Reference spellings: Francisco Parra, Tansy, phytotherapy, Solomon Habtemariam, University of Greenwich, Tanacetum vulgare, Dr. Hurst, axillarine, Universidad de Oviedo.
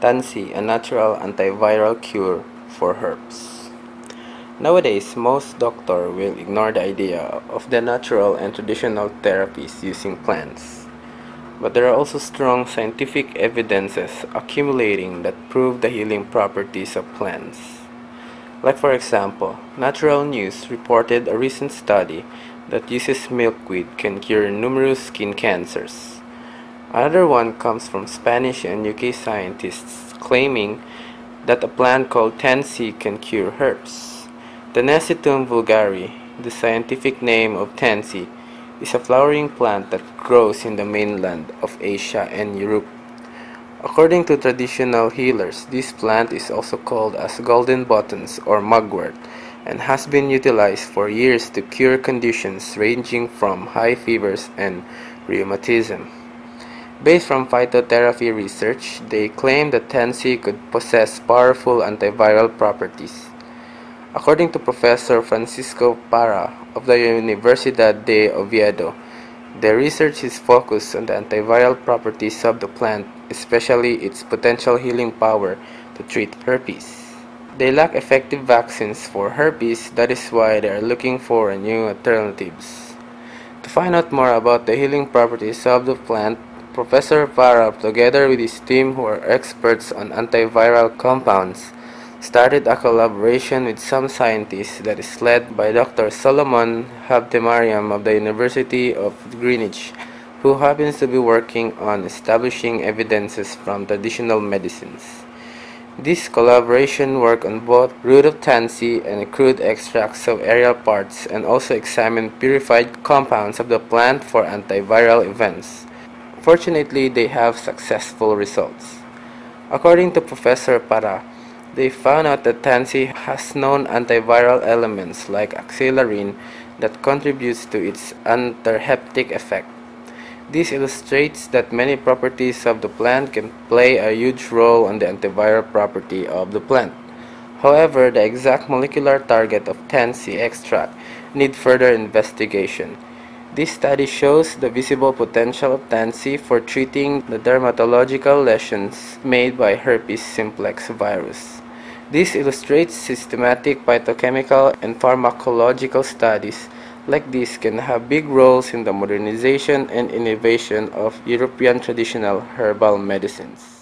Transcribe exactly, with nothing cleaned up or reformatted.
Tansy, a natural antiviral cure for herpes. Nowadays, most doctors will ignore the idea of the natural and traditional therapies using plants. But there are also strong scientific evidences accumulating that prove the healing properties of plants. Like for example, Natural News reported a recent study that uses milkweed can cure numerous skin cancers. Another one comes from Spanish and U K scientists claiming that a plant called Tansy can cure herpes. Tanacetum vulgare, the scientific name of Tansy, is a flowering plant that grows in the mainland of Asia and Europe. According to traditional healers, this plant is also called as golden buttons or mugwort and has been utilized for years to cure conditions ranging from high fevers and rheumatism. Based from phytotherapy research, they claim that Tansy could possess powerful antiviral properties. According to Professor Francisco Parra of the Universidad de Oviedo, their research is focused on the antiviral properties of the plant, especially its potential healing power to treat herpes. They lack effective vaccines for herpes, that is why they are looking for new alternatives. To find out more about the healing properties of the plant, Professor Parra, together with his team who are experts on antiviral compounds, started a collaboration with some scientists that is led by Doctor Solomon Habtemariam of the University of Greenwich, who happens to be working on establishing evidences from traditional medicines. This collaboration worked on both root of Tansy and crude extracts of aerial parts, and also examined purified compounds of the plant for antiviral events. Fortunately, they have successful results. According to Professor Parra, they found out that Tansy has known antiviral elements like axillarine that contributes to its antiseptic effect. This illustrates that many properties of the plant can play a huge role on the antiviral property of the plant. However, the exact molecular target of Tansy extract needs further investigation. This study shows the visible potential of Tansy for treating the dermatological lesions made by herpes simplex virus. This illustrates systematic phytochemical and pharmacological studies like these can have big roles in the modernization and innovation of European traditional herbal medicines.